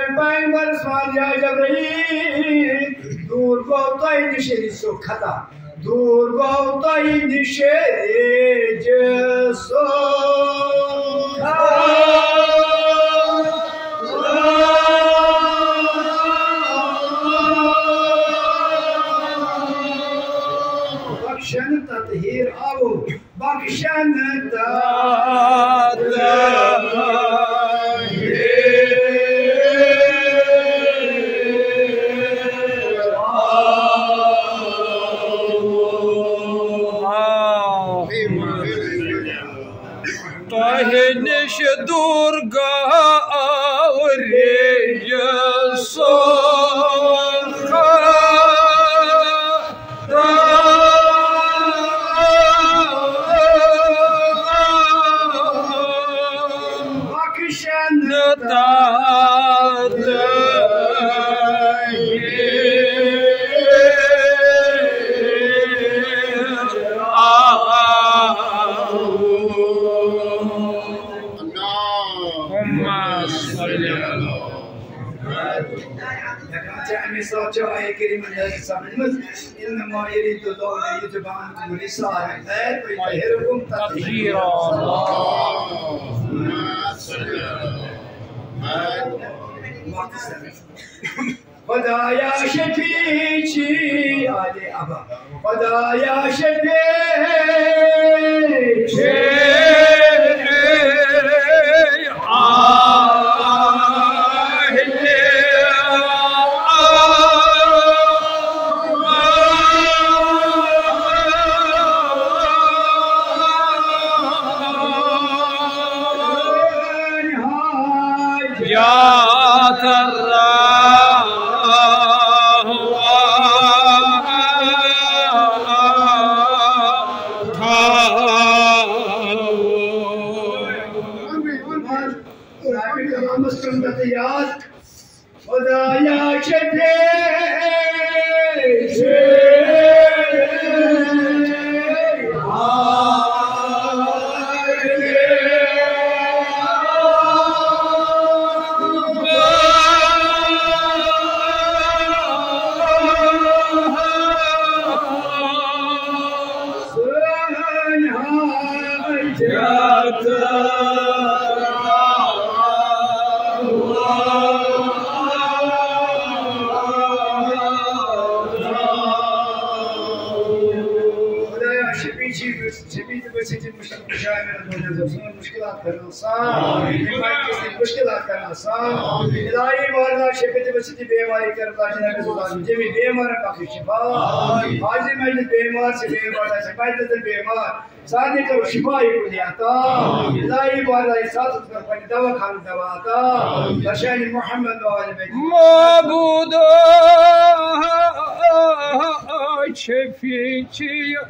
بپایم برسوان یا جبرئیل دور گفتای دیشی سختا دور گفتای دیشی جسوم تطهير أبو بخشن تطهير أبو تهنش درجة إنما يريد الله أن يجب عنكم رسالة الخير ويطهركم تطهيرا. خدایا شفیعی آل ابا خدایا شفیعی سادی کو شفای کو دیاتا الہی بارہ احساس پر پنجاوا خان دواتا بشان محمد و علی بیت معبود شفیعی